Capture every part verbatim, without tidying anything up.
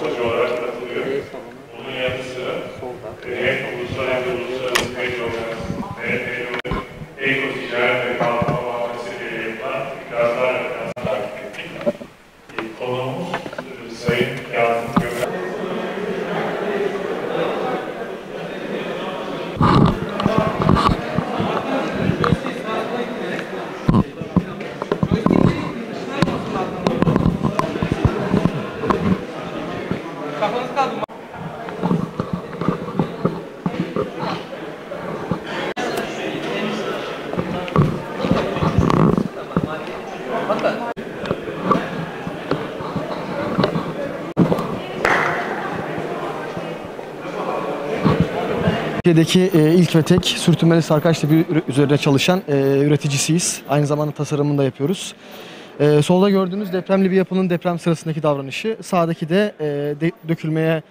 proje olarak katılıyor. Bunun yanı sıra hem ulusal hem de uluslararası mecburlar, Eko Ticaret ve Kalkınma Bankası Belediye'nden ikazlar ve ikazlar ettik. Konuğumuz Sayın Yazım Gökhan. Türkiye'deki ilk ve tek sürtünmeli sarkaç tipi üzerine çalışan üreticisiyiz. Aynı zamanda tasarımını da yapıyoruz. Solda gördüğünüz depremli bir yapının deprem sırasındaki davranışı, sağdaki de dökülmeye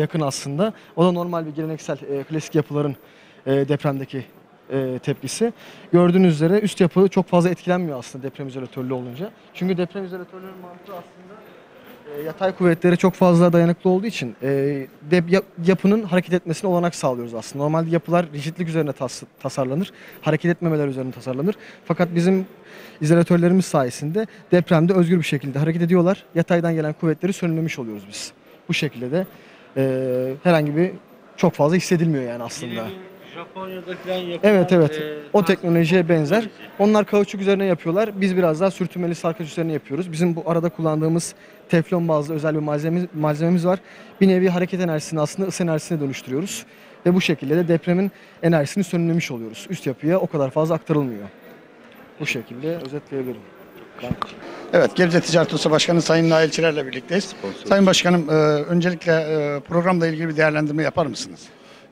yakın aslında. O da normal bir geleneksel klasik yapıların depremdeki tepkisi. Gördüğünüz üzere üst yapı çok fazla etkilenmiyor aslında deprem izolatörlü olunca. Çünkü deprem izolatörlünün mantığı aslında yatay kuvvetlere çok fazla dayanıklı olduğu için yapının hareket etmesine olanak sağlıyoruz aslında. Normalde yapılar rigidlik üzerine tas tasarlanır, hareket etmemeler üzerine tasarlanır. Fakat bizim izolatörlerimiz sayesinde depremde özgür bir şekilde hareket ediyorlar. Yataydan gelen kuvvetleri sönümlemiş oluyoruz biz. Bu şekilde de e, herhangi bir çok fazla hissedilmiyor yani aslında. Japonya'dakilerin yapılan... Evet evet. E, o teknolojiye benzer. Teknoloji. Onlar kauçuk üzerine yapıyorlar. Biz biraz daha sürtünmeli sarkaç üzerine yapıyoruz. Bizim bu arada kullandığımız teflon bazlı özel bir malzememiz, malzememiz var. Bir nevi hareket enerjisini aslında ısı enerjisine dönüştürüyoruz. Ve bu şekilde de depremin enerjisini sönümlemiş oluyoruz. Üst yapıya o kadar fazla aktarılmıyor. Bu şekilde özetleyebilirim. Evet, Gebze Ticaret Odası Başkanı Sayın Nail Çiler'le birlikteyiz. Sayın Başkanım, öncelikle programla ilgili bir değerlendirme yapar mısınız?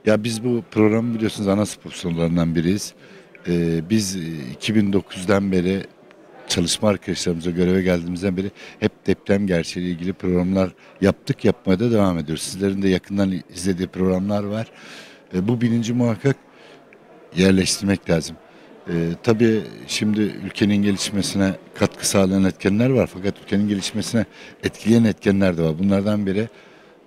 Ya biz bu programı biliyorsunuz ana sponsorlarından biriyiz. Ee, biz iki bin dokuz'dan beri çalışma arkadaşlarımıza göreve geldiğimizden beri hep deprem gerçeğiyle ilgili programlar yaptık, yapmaya da devam ediyoruz. Sizlerin de yakından izlediği programlar var. Ee, bu bilinci muhakkak yerleştirmek lazım. Ee, tabii şimdi ülkenin gelişmesine katkı sağlayan etkenler var fakat ülkenin gelişmesine etkileyen etkenler de var. Bunlardan biri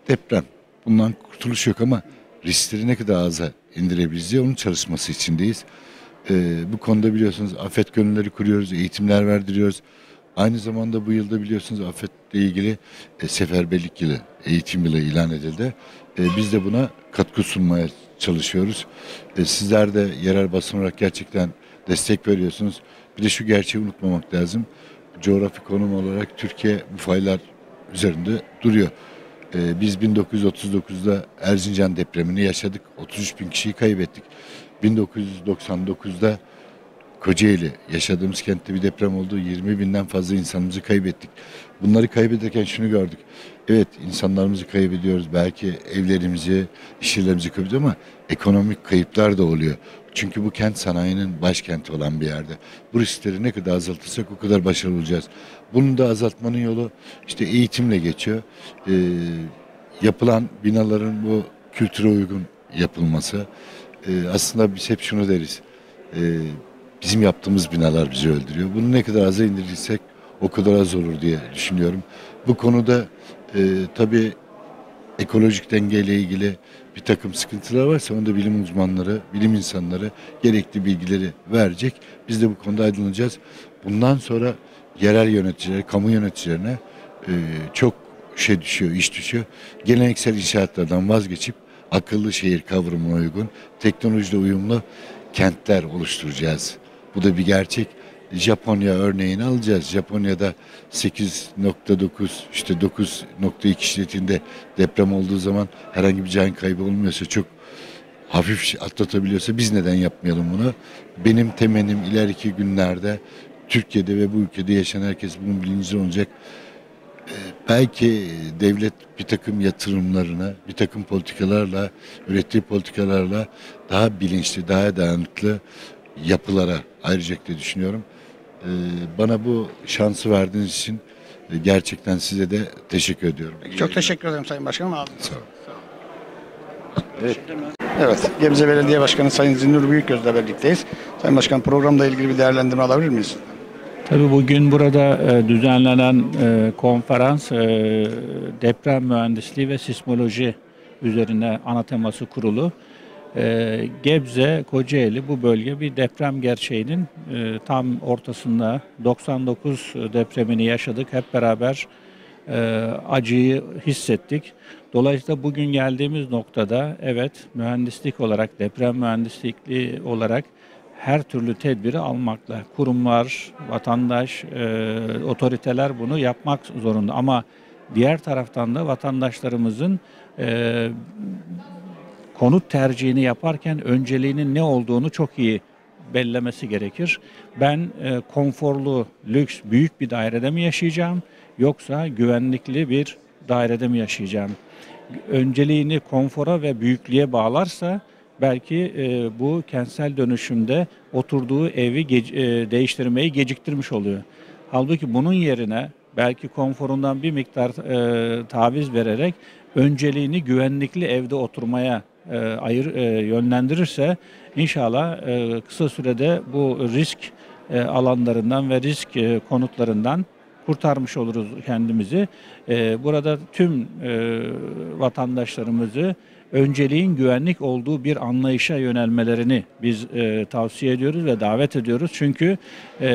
deprem. Bundan kurtuluş yok ama riskleri ne kadar aza indirebiliriz diye onun çalışması içindeyiz. Ee, bu konuda biliyorsunuz afet gönülleri kuruyoruz, eğitimler verdiriyoruz. Aynı zamanda bu yılda biliyorsunuz afetle ilgili e, seferberlik yılı, eğitim yılı ilan edildi. E, biz de buna katkı sunmaya çalışıyoruz. E, sizler de yerel basın olarak gerçekten destek veriyorsunuz. Bir de şu gerçeği unutmamak lazım. Coğrafi konum olarak Türkiye bu faylar üzerinde duruyor. Biz bin dokuz yüz otuz dokuz'da Erzincan depremini yaşadık. otuz üç bin kişiyi kaybettik. bin dokuz yüz doksan dokuz'da Kocaeli, yaşadığımız kentte bir deprem oldu. yirmi binden fazla insanımızı kaybettik. Bunları kaybederken şunu gördük. Evet, insanlarımızı kaybediyoruz. Belki evlerimizi, iş yerlerimizi kaybediyoruz ama ekonomik kayıplar da oluyor. Çünkü bu kent sanayinin başkenti olan bir yerde. Bu riskleri ne kadar azaltırsak o kadar başarılı olacağız. Bunu da azaltmanın yolu işte eğitimle geçiyor. Ee, yapılan binaların bu kültüre uygun yapılması. Ee, aslında biz hep şunu deriz. Ee, bizim yaptığımız binalar bizi öldürüyor. Bunu ne kadar aza indirirsek o kadar az olur diye düşünüyorum. Bu konuda e, tabii ekolojik dengeyle ilgili bir takım sıkıntılar varsa onu da bilim uzmanları, bilim insanları gerekli bilgileri verecek. Biz de bu konuda aydınlanacağız. Bundan sonra yerel yöneticiler, kamu yöneticilerine e, çok şey düşüyor, iş düşüyor. Geleneksel inşaatlardan vazgeçip akıllı şehir kavramına uygun, teknolojiyle uyumlu kentler oluşturacağız. Bu da bir gerçek. Japonya örneğini alacağız. Japonya'da sekiz nokta dokuz işte dokuz nokta iki şiddetinde deprem olduğu zaman herhangi bir can kaybı olmuyorsa, çok hafif atlatabiliyorsa biz neden yapmayalım bunu? Benim temennim ileriki günlerde Türkiye'de ve bu ülkede yaşayan herkes bunun bilincinde olacak. Belki devlet bir takım yatırımlarına, bir takım politikalarla, ürettiği politikalarla daha bilinçli, daha dayanıklı yapılara ayıracak diye düşünüyorum. Bana bu şansı verdiğiniz için gerçekten size de teşekkür ediyorum. Çok teşekkür ederim Sayın Başkanım. Sağ olun. Evet. Evet, Gebze Belediye Başkanı Sayın Zinnur Büyükgöz'le birlikteyiz. Sayın Başkan, programla ilgili bir değerlendirme alabilir miyiz? Tabii bugün burada düzenlenen konferans deprem mühendisliği ve sismoloji üzerine ana teması kurulu. Gebze, Kocaeli bu bölge bir deprem gerçeğinin tam ortasında. doksan dokuz depremini yaşadık hep beraber, acıyı hissettik. Dolayısıyla bugün geldiğimiz noktada evet mühendislik olarak, deprem mühendisliği olarak her türlü tedbiri almakla, kurumlar, vatandaş, e, otoriteler bunu yapmak zorunda. Ama diğer taraftan da vatandaşlarımızın e, konut tercihini yaparken önceliğinin ne olduğunu çok iyi bellemesi gerekir. Ben e, konforlu, lüks, büyük bir dairede mi yaşayacağım yoksa güvenlikli bir dairede mi yaşayacağım? Önceliğini konfora ve büyüklüğe bağlarsa belki e, bu kentsel dönüşümde oturduğu evi ge- e, değiştirmeyi geciktirmiş oluyor. Halbuki bunun yerine belki konforundan bir miktar e, taviz vererek önceliğini güvenlikli evde oturmaya e, ayır, e, yönlendirirse inşallah e, kısa sürede bu risk e, alanlarından ve risk e, konutlarından kurtarmış oluruz kendimizi. E, burada tüm e, vatandaşlarımızı önceliğin güvenlik olduğu bir anlayışa yönelmelerini biz e, tavsiye ediyoruz ve davet ediyoruz. Çünkü e,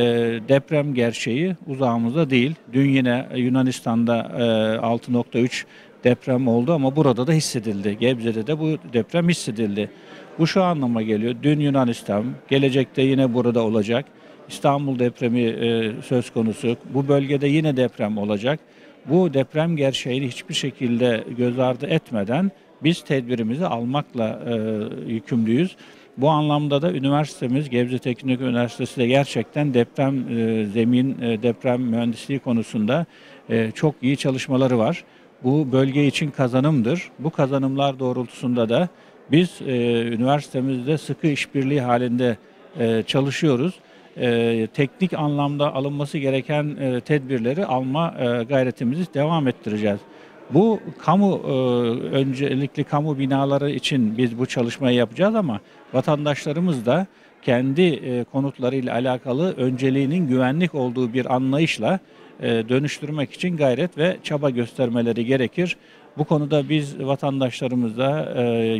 deprem gerçeği uzağımızda değil. Dün yine Yunanistan'da e, altı nokta üç deprem oldu ama burada da hissedildi. Gebze'de de bu deprem hissedildi. Bu şu anlama geliyor. Dün Yunanistan, gelecekte yine burada olacak. İstanbul depremi e, söz konusu. Bu bölgede yine deprem olacak. Bu deprem gerçeğini hiçbir şekilde göz ardı etmeden biz tedbirimizi almakla e, yükümlüyüz. Bu anlamda da üniversitemiz Gebze Teknik Üniversitesi de gerçekten deprem e, zemin e, deprem mühendisliği konusunda e, çok iyi çalışmaları var. Bu bölge için kazanımdır. Bu kazanımlar doğrultusunda da biz e, üniversitemizde sıkı işbirliği halinde e, çalışıyoruz. E, teknik anlamda alınması gereken e, tedbirleri alma e, gayretimizi devam ettireceğiz. Bu kamu öncelikli kamu binaları için biz bu çalışmayı yapacağız ama vatandaşlarımız da kendi konutlarıyla alakalı önceliğinin güvenlik olduğu bir anlayışla dönüştürmek için gayret ve çaba göstermeleri gerekir. Bu konuda biz vatandaşlarımıza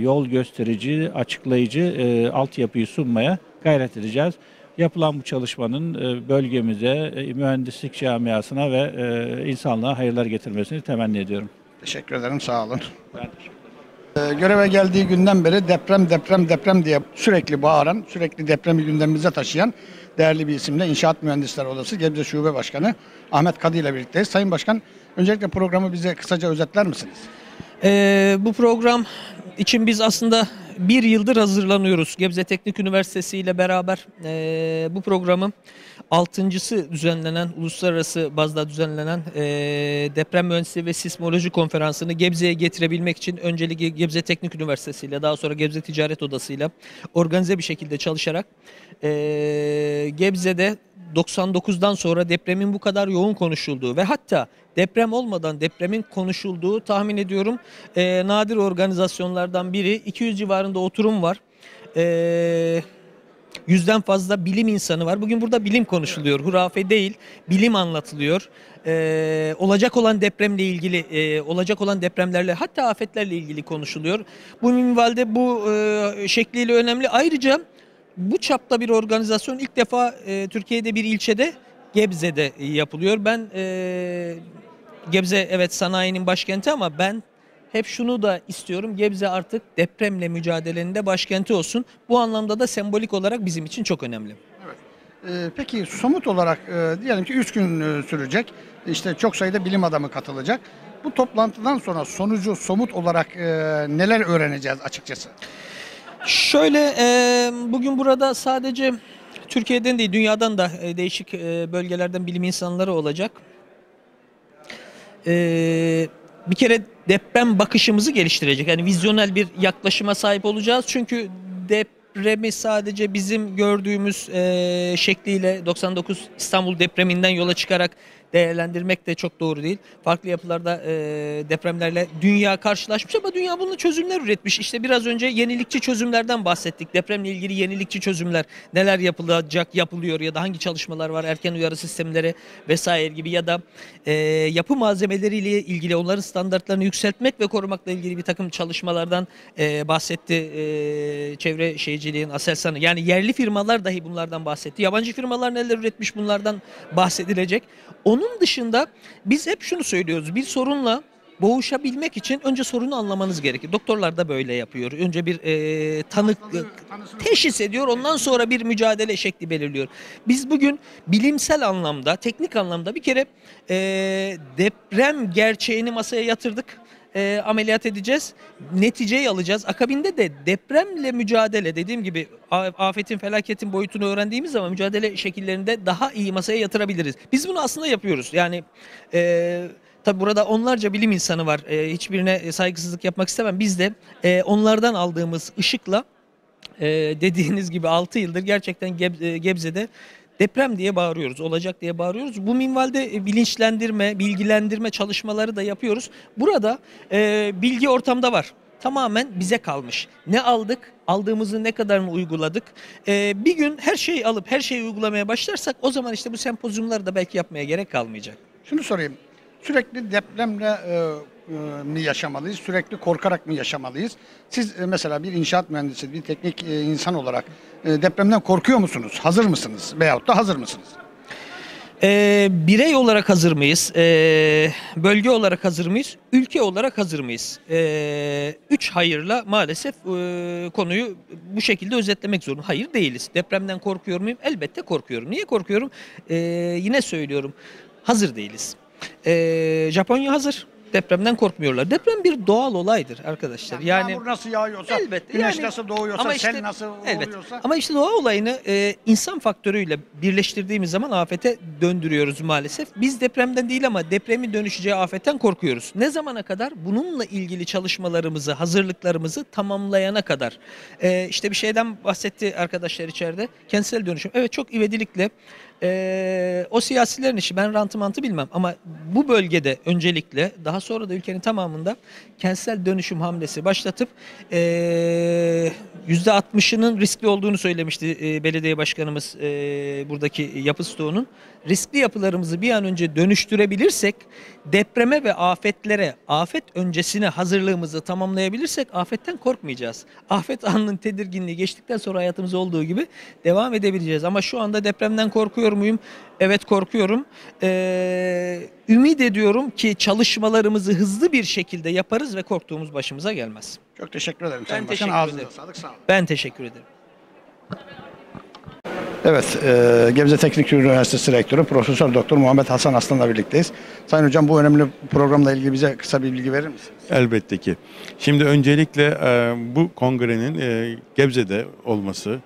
yol gösterici, açıklayıcı altyapıyı sunmaya gayret edeceğiz. Yapılan bu çalışmanın bölgemize, mühendislik camiasına ve insanlığa hayırlar getirmesini temenni ediyorum. Teşekkür ederim, sağ olun. Ben teşekkür ederim. Göreve geldiği günden beri deprem, deprem, deprem diye sürekli bağıran, sürekli depremi gündemimize taşıyan değerli bir isimle İnşaat Mühendisleri Odası Gebze Şube Başkanı Ahmet Kadı ile birlikteyiz. Sayın Başkan, öncelikle programı bize kısaca özetler misiniz? Ee, bu program için biz aslında bir yıldır hazırlanıyoruz. Gebze Teknik Üniversitesi ile beraber e, bu programın altıncısı düzenlenen, uluslararası bazda düzenlenen e, deprem mühendisliği ve sismoloji konferansını Gebze'ye getirebilmek için öncelikle Gebze Teknik Üniversitesi ile daha sonra Gebze Ticaret Odası ile organize bir şekilde çalışarak e, Gebze'de doksan dokuzdan sonra depremin bu kadar yoğun konuşulduğu ve hatta deprem olmadan depremin konuşulduğu tahmin ediyorum e, nadir organizasyonlardan biri. iki yüz civarında oturum var. E, yüzden fazla bilim insanı var. Bugün burada bilim konuşuluyor. Hurafe değil, bilim anlatılıyor. Ee, olacak olan depremle ilgili, e, olacak olan depremlerle, hatta afetlerle ilgili konuşuluyor. Bu minvalde bu e, şekliyle önemli. Ayrıca bu çapta bir organizasyon ilk defa e, Türkiye'de bir ilçede, Gebze'de yapılıyor. Ben e, Gebze evet sanayinin başkenti ama ben hep şunu da istiyorum. Gebze artık depremle mücadelenin de başkenti olsun. Bu anlamda da sembolik olarak bizim için çok önemli. Evet. Ee, peki somut olarak e, diyelim ki üç gün e, sürecek. İşte çok sayıda bilim adamı katılacak. Bu toplantıdan sonra sonucu somut olarak e, neler öğreneceğiz açıkçası? Şöyle e, bugün burada sadece Türkiye'den değil dünyadan da e, değişik e, bölgelerden bilim insanları olacak. E, bir kere deprem bakışımızı geliştirecek. Yani vizyonel bir yaklaşıma sahip olacağız. Çünkü depremi sadece bizim gördüğümüz e, şekliyle doksan dokuz İstanbul depreminden yola çıkarak değerlendirmek de çok doğru değil. Farklı yapılarda e, depremlerle dünya karşılaşmış ama dünya bunun çözümler üretmiş. İşte biraz önce yenilikçi çözümlerden bahsettik. Depremle ilgili yenilikçi çözümler neler yapılacak, yapılıyor ya da hangi çalışmalar var, erken uyarı sistemleri vesaire gibi ya da e, yapı malzemeleriyle ilgili onların standartlarını yükseltmek ve korumakla ilgili bir takım çalışmalardan e, bahsetti e, çevre şehirciliğin ASELSAN'ı. Yani yerli firmalar dahi bunlardan bahsetti. Yabancı firmalar neler üretmiş, bunlardan bahsedilecek. Onun dışında biz hep şunu söylüyoruz. Bir sorunla boğuşabilmek için önce sorunu anlamanız gerekir. Doktorlar da böyle yapıyor. Önce bir e, tanık, teşhis ediyor. Ondan sonra bir mücadele şekli belirliyor. Biz bugün bilimsel anlamda, teknik anlamda bir kere e, deprem gerçeğini masaya yatırdık. E, ameliyat edeceğiz, neticeyi alacağız. Akabinde de depremle mücadele, dediğim gibi afetin, felaketin boyutunu öğrendiğimiz zaman mücadele şekillerinde daha iyi masaya yatırabiliriz. Biz bunu aslında yapıyoruz. Yani e, tabi burada onlarca bilim insanı var. E, hiçbirine saygısızlık yapmak istemem. Biz de e, onlardan aldığımız ışıkla e, dediğiniz gibi altı yıldır gerçekten Geb- Gebze'de deprem diye bağırıyoruz, olacak diye bağırıyoruz. Bu minvalde bilinçlendirme, bilgilendirme çalışmaları da yapıyoruz. Burada e, bilgi ortamda var. Tamamen bize kalmış. Ne aldık? Aldığımızı ne kadarını uyguladık? E, bir gün her şeyi alıp her şeyi uygulamaya başlarsak o zaman işte bu sempozyumları da belki yapmaya gerek kalmayacak. Şunu sorayım. Sürekli depremle e, e, mi yaşamalıyız? Sürekli korkarak mı yaşamalıyız? Siz e, mesela bir inşaat mühendisi, bir teknik e, insan olarak e, depremden korkuyor musunuz? Hazır mısınız? Veyahut da hazır mısınız? E, birey olarak hazır mıyız? E, bölge olarak hazır mıyız? Ülke olarak hazır mıyız? E, üç hayırla maalesef e, konuyu bu şekilde özetlemek zorunda. Hayır değiliz. Depremden korkuyor muyum? Elbette korkuyorum. Niye korkuyorum? E, yine söylüyorum. Hazır değiliz. Ee, Japonya hazır. Depremden korkmuyorlar. Deprem bir doğal olaydır arkadaşlar. Yani yağmur nasıl yağıyorsa, elbette, güneş yani, nasıl doğuyorsa, ama işte, sel nasıl oluyorsa. Ama işte doğa olayını e, insan faktörüyle birleştirdiğimiz zaman afete döndürüyoruz maalesef. Biz depremden değil ama depremin dönüşeceği afetten korkuyoruz. Ne zamana kadar? Bununla ilgili çalışmalarımızı, hazırlıklarımızı tamamlayana kadar. E, işte bir şeyden bahsetti arkadaşlar içeride. Kentsel dönüşüm. Evet, çok ivedilikle e, o siyasilerin işi. Ben rantı mantı bilmem ama bu bölgede öncelikle daha sonra da ülkenin tamamında kentsel dönüşüm hamlesi başlatıp e, yüzde altmışının riskli olduğunu söylemişti e, belediye başkanımız, e, buradaki yapı stoğunun. Riskli yapılarımızı bir an önce dönüştürebilirsek, depreme ve afetlere, afet öncesine hazırlığımızı tamamlayabilirsek afetten korkmayacağız. Afet anının tedirginliği geçtikten sonra hayatımız olduğu gibi devam edebileceğiz. Ama şu anda depremden korkuyor muyum? Evet, korkuyorum. Ee, ümit ediyorum ki çalışmalarımızı hızlı bir şekilde yaparız ve korktuğumuz başımıza gelmez. Çok teşekkür ederim. Ben teşekkür ederim. Sağlık, sağ olun. Ben teşekkür ederim. Evet, e, Gebze Teknik Üniversitesi Rektörü Profesör Doktor Muhammed Hasan Aslan'la birlikteyiz. Sayın Hocam, bu önemli programla ilgili bize kısa bir bilgi verir misiniz? Elbette ki. Şimdi öncelikle e, bu kongrenin e, Gebze'de olması,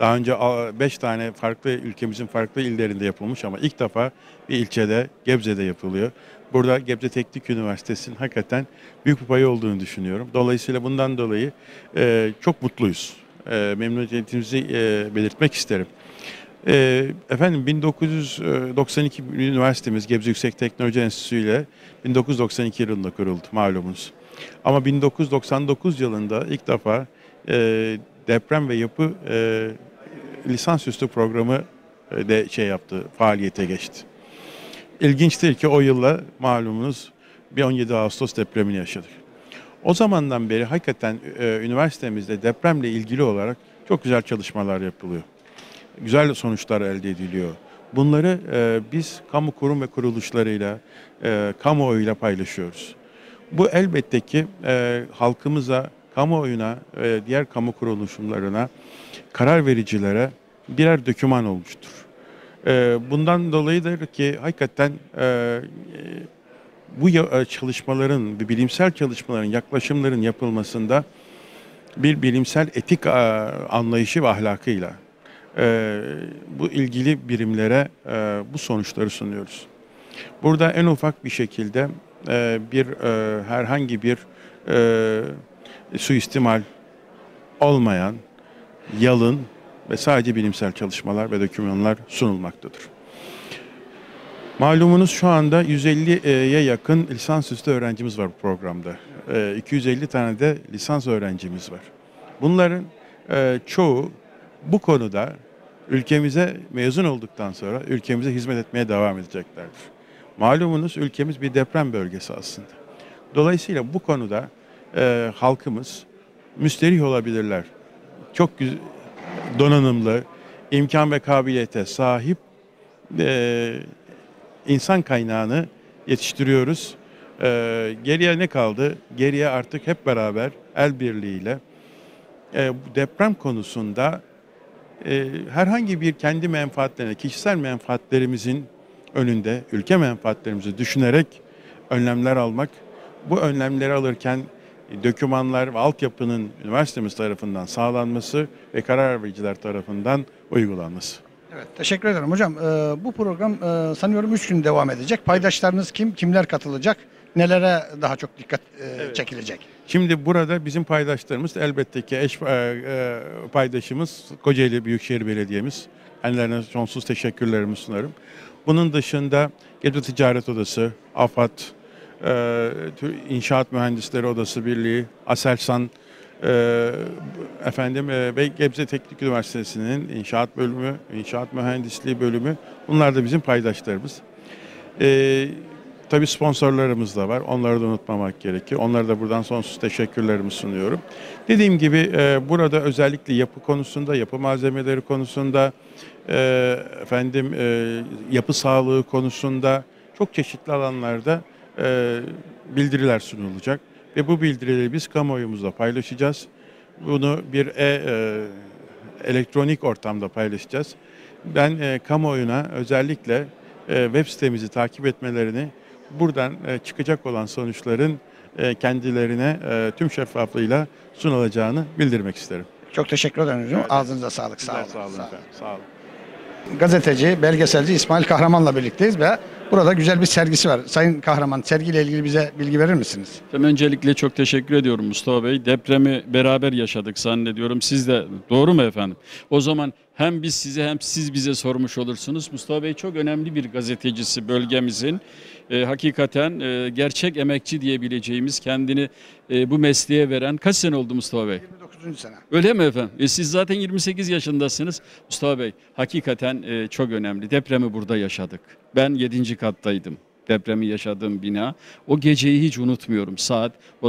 daha önce beş tane farklı ülkemizin farklı illerinde yapılmış ama ilk defa bir ilçede, Gebze'de yapılıyor. Burada Gebze Teknik Üniversitesi'nin hakikaten büyük bir payı olduğunu düşünüyorum. Dolayısıyla bundan dolayı e, çok mutluyuz. E, memnuniyetimizi e, belirtmek isterim. E, efendim, bin dokuz yüz doksan iki üniversitemiz Gebze Yüksek Teknoloji Enstitüsü ile bin dokuz yüz doksan iki yılında kuruldu, malumunuz. Ama bin dokuz yüz doksan dokuz yılında ilk defa e, deprem ve yapı e, lisansüstü programı de şey yaptı, faaliyete geçti. İlginçtir ki o yılla malumunuz bir on yedi Ağustos depremini yaşadık. O zamandan beri hakikaten e, üniversitemizde depremle ilgili olarak çok güzel çalışmalar yapılıyor. Güzel sonuçlar elde ediliyor. Bunları e, biz kamu kurum ve kuruluşlarıyla, e, kamuoyuyla paylaşıyoruz. Bu elbette ki e, halkımıza, kamuoyuna, e, diğer kamu kuruluşlarına, karar vericilere birer döküman olmuştur. E, bundan dolayıdır ki hakikaten e, bu çalışmaların, bilimsel çalışmaların, yaklaşımların yapılmasında bir bilimsel etik anlayışı ve ahlakıyla e, bu ilgili birimlere e, bu sonuçları sunuyoruz. Burada en ufak bir şekilde e, bir e, herhangi bir e, suistimal olmayan, yalın ve sadece bilimsel çalışmalar ve dokümanlar sunulmaktadır. Malumunuz şu anda yüz elliye yakın lisansüstü öğrencimiz var bu programda. iki yüz elli tane de lisans öğrencimiz var. Bunların çoğu bu konuda ülkemize mezun olduktan sonra ülkemize hizmet etmeye devam edeceklerdir. Malumunuz ülkemiz bir deprem bölgesi aslında. Dolayısıyla bu konuda halkımız müsterih olabilirler. Çok donanımlı, imkan ve kabiliyete sahip insan kaynağını yetiştiriyoruz. Ee, geriye ne kaldı? Geriye artık hep beraber el birliğiyle e, deprem konusunda e, herhangi bir kendi menfaatlerine, kişisel menfaatlerimizin önünde ülke menfaatlerimizi düşünerek önlemler almak. Bu önlemleri alırken e, dokümanlar ve altyapının üniversitemiz tarafından sağlanması ve karar vericiler tarafından uygulanması. Evet, teşekkür ederim hocam. Ee, bu program e, sanıyorum üç gün devam edecek. Paydaşlarınız kim? Kimler katılacak? Nelere daha çok dikkat e, evet. çekilecek? Şimdi burada bizim paydaşlarımız elbette ki eş e, e, paydaşımız Kocaeli Büyükşehir Belediye'miz. Kendilerine sonsuz teşekkürlerimi sunarım. Bunun dışında Gebze Ticaret Odası, AFAD, e, İnşaat Mühendisleri Odası Birliği, ASELSAN, Ee, efendim e, Gebze Teknik Üniversitesi'nin inşaat bölümü, inşaat mühendisliği bölümü, bunlar da bizim paydaşlarımız. Ee, tabii sponsorlarımız da var, onları da unutmamak gerekir. Onlara da buradan sonsuz teşekkürlerimi sunuyorum. Dediğim gibi e, burada özellikle yapı konusunda, yapı malzemeleri konusunda, e, efendim e, yapı sağlığı konusunda çok çeşitli alanlarda e, bildiriler sunulacak. Ve bu bildirileri biz kamuoyumuzla paylaşacağız. Bunu bir e, e, elektronik ortamda paylaşacağız. Ben e, kamuoyuna özellikle e, web sitemizi takip etmelerini, buradan e, çıkacak olan sonuçların e, kendilerine e, tüm şeffaflığıyla sunulacağını bildirmek isterim. Çok teşekkür ederim. Evet. Ağzınıza sağlık. Sağ olun. Sağ olun. Sağ olun. Sağ olun. Gazeteci, belgeselci İsmail Kahraman'la birlikteyiz ve burada güzel bir sergisi var. Sayın Kahraman, sergiyle ilgili bize bilgi verir misiniz? Efendim, öncelikle çok teşekkür ediyorum Mustafa Bey. Depremi beraber yaşadık zannediyorum. Siz de, doğru mu efendim? O zaman hem biz size hem siz bize sormuş olursunuz. Mustafa Bey çok önemli bir gazetecisi bölgemizin. E, hakikaten e, gerçek emekçi diyebileceğimiz, kendini e, bu mesleğe veren. Kaç sene oldu Mustafa Bey? yirmi dokuzuncu sene. Öyle mi efendim? E, siz zaten yirmi sekiz yaşındasınız. Mustafa Bey hakikaten e, çok önemli. Depremi burada yaşadık. Ben yedinci kattaydım. Depremi yaşadığım bina. O geceyi hiç unutmuyorum. Saat o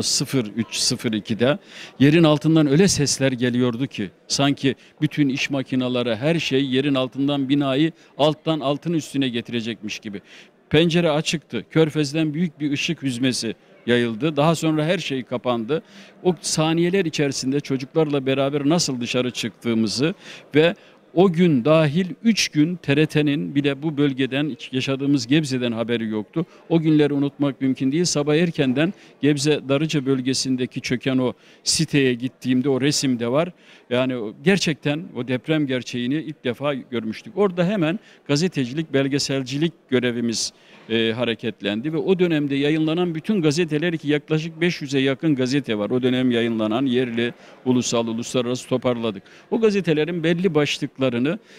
üç sıfır iki'de yerin altından öyle sesler geliyordu ki sanki bütün iş makineleri, her şey yerin altından binayı alttan altın üstüne getirecekmiş gibi. Pencere açıktı. Körfez'den büyük bir ışık hüzmesi yayıldı. Daha sonra her şey kapandı. O saniyeler içerisinde çocuklarla beraber nasıl dışarı çıktığımızı ve o gün dahil üç gün T R T'nin bile bu bölgeden, yaşadığımız Gebze'den haberi yoktu. O günleri unutmak mümkün değil. Sabah erkenden Gebze Darıca bölgesindeki çöken o siteye gittiğimde o resimde var. Yani gerçekten o deprem gerçeğini ilk defa görmüştük. Orada hemen gazetecilik, belgeselcilik görevimiz e, hareketlendi ve o dönemde yayınlanan bütün gazeteler, ki yaklaşık beş yüze yakın gazete var. O dönem yayınlanan yerli, ulusal, uluslararası toparladık. O gazetelerin belli başlıkları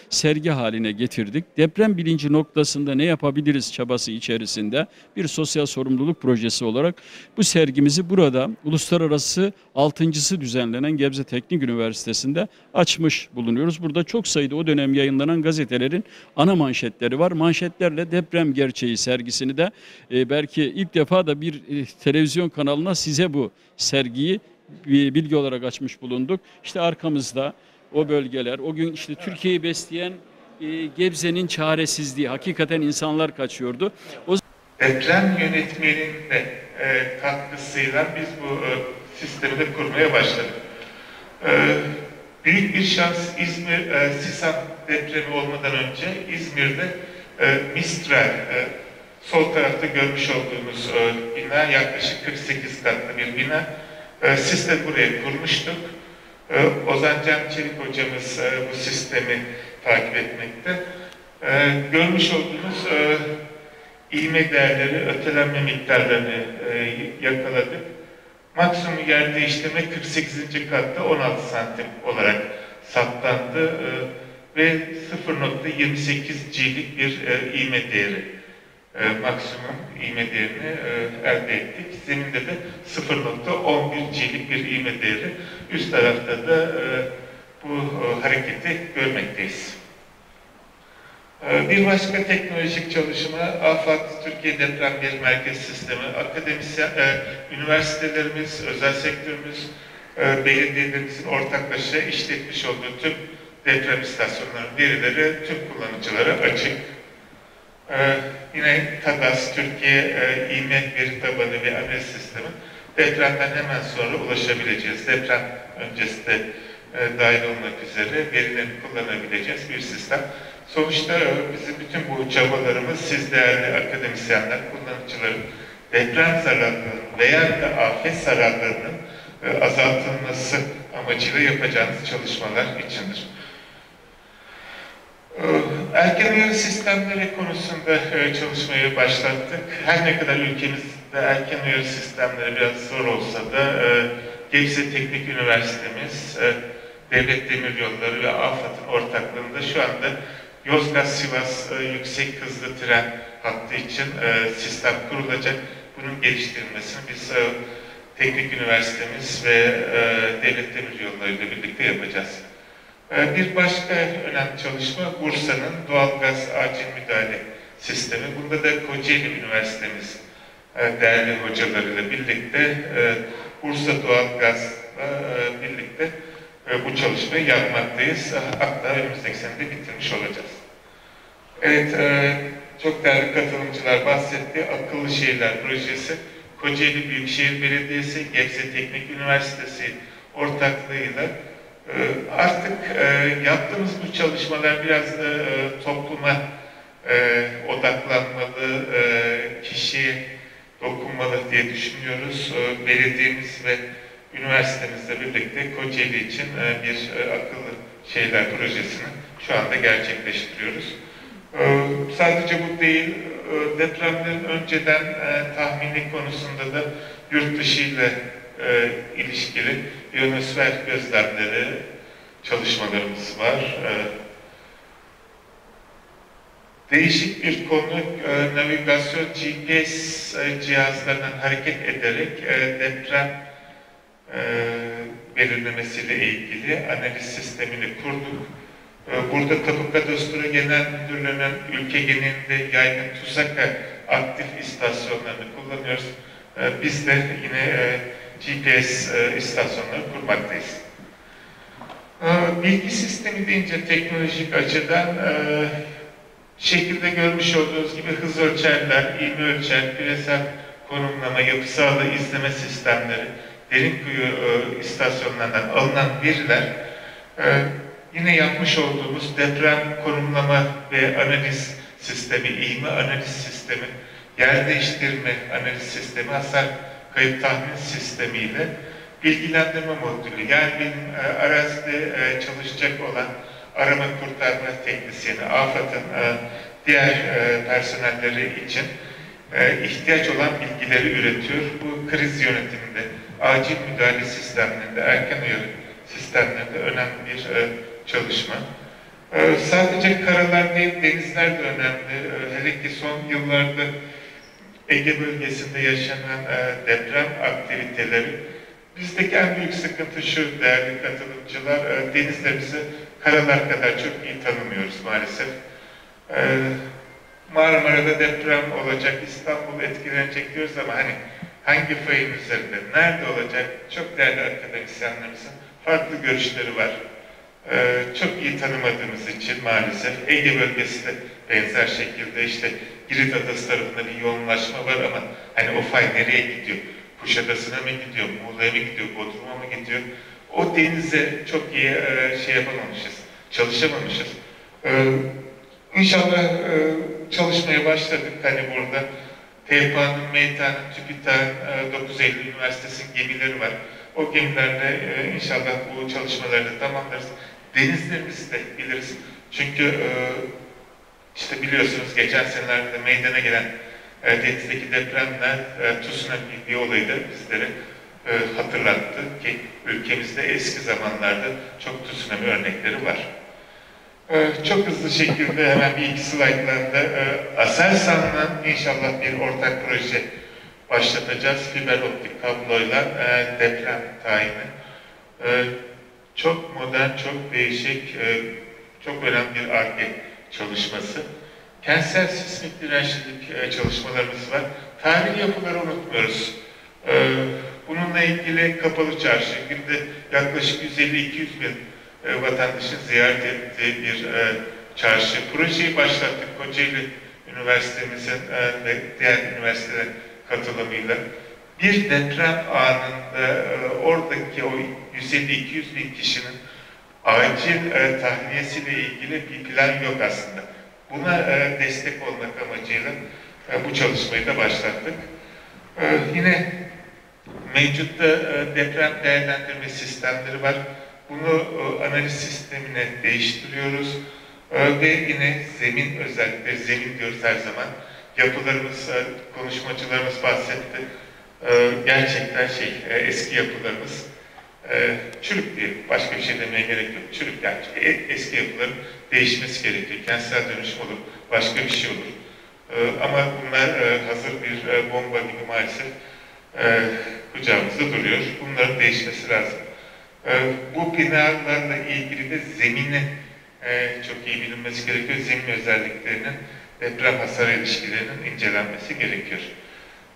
sergi haline getirdik. Deprem bilinci noktasında ne yapabiliriz çabası içerisinde bir sosyal sorumluluk projesi olarak bu sergimizi burada uluslararası altıncısı düzenlenen Gebze Teknik Üniversitesi'nde açmış bulunuyoruz. Burada çok sayıda o dönem yayınlanan gazetelerin ana manşetleri var. Manşetlerle deprem gerçeği sergisini de e, belki ilk defa da bir e, televizyon kanalına size bu sergiyi e, bilgi olarak açmış bulunduk. İşte arkamızda o bölgeler, o gün işte Türkiye'yi besleyen e, Gebze'nin çaresizliği, hakikaten insanlar kaçıyordu. O... Deprem yönetmeninin de e, katkısıyla biz bu e, sistemi de kurmaya başladık. E, büyük bir şans İzmir, e, Sisan depremi olmadan önce İzmir'de e, Mistral, e, sol tarafta görmüş olduğunuz e, bina, yaklaşık kırk sekiz katlı bir bina. E, sistemi buraya kurmuştuk. Özancan Çelik hocamız bu sistemi takip etmekte. Görmüş olduğunuz iğme değerleri, ötelenme miktarlarını yakaladık. Maksimum yer değiştirme kırk sekizinci katta on altı santim olarak saptandı ve sıfır nokta yirmi sekiz G'lik bir iğme değeri e, maksimum ivme değerini e, elde ettik. Zeminde de sıfır nokta on bir C'lik bir ivme değeri. Üst tarafta da e, bu e, hareketi görmekteyiz. Bir başka teknolojik çalışma, AFAD, Türkiye Deprem Bir Merkez Sistemi. Akademisyen, e, üniversitelerimiz, özel sektörümüz, e, belediyelerimizin ortaklaşa işletmiş olduğu tüm deprem istasyonlarının verileri tüm kullanıcılara açık. E, yine TADAS, Türkiye e, İ M E Veri Tabanı ve Analiz Sistemi. Depremden hemen sonra ulaşabileceğiz. Deprem öncesi de e, dahil olmak üzere verileri kullanabileceğiz bir sistem. Sonuçta bizim bütün bu çabalarımız, siz değerli akademisyenler, kullanıcıların deprem zararlarının veya da afet zararlarının azaltılması amacıyla yapacağınız çalışmalar içindir. Erken uyarı sistemleri konusunda çalışmayı başlattık. Her ne kadar ülkemizde erken uyarı sistemleri biraz zor olsa da Gebze Teknik Üniversitemiz, Devlet Demiryolları ve AFAD'ın ortaklığında şu anda Yozgat-Sivas e, yüksek hızlı tren hattı için e, sistem kurulacak. Bunun geliştirilmesini biz e, teknik üniversitemiz ve e, devlet demiryolları ile birlikte yapacağız. E, bir başka önemli çalışma Bursa'nın doğalgaz acil müdahale sistemi. Bunda da Kocaeli Üniversitemiz e, değerli hocalarıyla birlikte e, Bursa doğalgazla e, birlikte bu çalışmayı yapmaktayız. Hatta önümüzdeki senede bitirmiş olacağız. Evet, çok değerli katılımcılar bahsetti. Akıllı Şehirler Projesi, Kocaeli Büyükşehir Belediyesi, Gebze Teknik Üniversitesi ortaklığıyla artık yaptığımız bu çalışmalar biraz topluma odaklanmalı, kişiye dokunmalı diye düşünüyoruz. Belediyemiz ve üniversitemizle birlikte Kocaeli için bir akıllı şehirler projesini şu anda gerçekleştiriyoruz. Sadece bu değil, depremlerin önceden tahmini konusunda da yurt dışı ile ilişkili ionosfer gözlemleri çalışmalarımız var. Değişik bir konu, navigasyon G P S cihazlarından hareket ederek deprem E, belirlemesiyle ilgili analiz sistemini kurduk. E, burada Tapu Kadastro Genel Müdürlüğü'nün ülke genelinde yaygın TUSAK'a aktif istasyonlarını kullanıyoruz. E, biz de yine e, G P S e, istasyonları kurmaktayız. E, bilgi sistemi deyince teknolojik açıdan e, şekilde görmüş olduğunuz gibi hız ölçerler, ivme ölçer, küresel konumlama, yapısal izleme sistemleri, derin kuyu e, istasyonlarından alınan veriler e, yine yapmış olduğumuz deprem konumlama ve analiz sistemi, ivme analiz sistemi, yer değiştirme analiz sistemi, hasar kayıp tahmin sistemiyle bilgilendirme modülü, yani benim e, arazide e, çalışacak olan arama kurtarma teknisyeni, AFAD'ın e, diğer e, personelleri için e, ihtiyaç olan bilgileri üretiyor. Bu kriz yönetiminde, acil müdahale sistemlerinde, erken uyarı sistemlerinde önemli bir e, çalışma. E, sadece karalar değil, denizler de önemli. E, hele ki son yıllarda Ege Bölgesi'nde yaşanan e, deprem aktiviteleri. Bizdeki en büyük sıkıntı şu değerli katılımcılar, e, denizlerimizi karalar kadar çok iyi tanımıyoruz maalesef. E, Marmara'da deprem olacak, İstanbul etkilenecek diyoruz ama hani hangi fayın üzerinde, nerede olacak? Çok değerli akademisyenlerimizin farklı görüşleri var. Ee, çok iyi tanımadığımız için maalesef Ege Bölgesi de benzer şekilde, işte Girit Adası tarafında bir yoğunlaşma var ama hani o fay nereye gidiyor? Kuşadası'na mı gidiyor? Muğla'ya mı gidiyor? Bodrum'a mı gidiyor? O denize çok iyi e, şey yapamamışız, çalışamamışız. Ee, İnşallah e, çalışmaya başladık hani burada. T E P A'nın, M E T A'nın, TÜBİTAK'ın, dokuz Eylül Üniversitesi'nin gemileri var. O gemilerle inşallah bu çalışmaları da tamamlarız. Denizlerimizi de biliriz. Çünkü işte biliyorsunuz geçen senelerde meydana gelen denizdeki depremler, tsunami bir olayı da bizlere hatırlattı ki ülkemizde eski zamanlarda çok tsunami örnekleri var. Ee, çok hızlı şekilde hemen bir iki slaytlarda e, ASELSAN'la inşallah bir ortak proje başlatacağız. Fiber optik kabloyla e, deprem tayini. E, çok modern, çok değişik, e, çok önemli bir Ar-Ge çalışması. Kentsel sismik dirençlilik e, çalışmalarımız var. Tarihi yapıları unutmuyoruz. E, bununla ilgili kapalı çarşı, günde yaklaşık yüz elli iki yüz bin E, vatandaşın ziyaret ettiği bir e, çarşı. Projeyi başlattık Kocaeli Üniversitemizin e, ve diğer üniversitede katılımıyla. Bir deprem anında e, oradaki o yüz elli iki yüz bin kişinin acil e, tahliyesiyle ilgili bir plan yok aslında. Buna e, destek olmak amacıyla e, bu çalışmayı da başlattık. E, yine mevcutta e, deprem değerlendirme sistemleri var. Bunu analiz sistemine değiştiriyoruz ve yine zemin özellikleri, zemin diyoruz her zaman. Yapılarımız, konuşmacılarımız bahsetti. Gerçekten şey, eski yapılarımız çürük diye, başka bir şey demeye gerek yok. Çürük yani eski yapıların değişmesi gerekiyor. Kentsel dönüşüm olur, başka bir şey olur. Ama bunlar hazır bir bomba gibi maalesef kucağımızda duruyor. Bunların değişmesi lazım. Bu binalarla ilgili de zemini e, çok iyi bilinmesi gerekiyor. Zemin özelliklerinin, deprem hasar ilişkilerinin incelenmesi gerekiyor.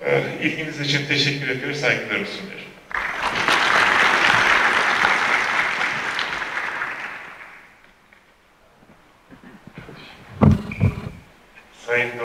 E, İlginiz için teşekkür ediyorum, saygılarımı sunuyorum. Sayın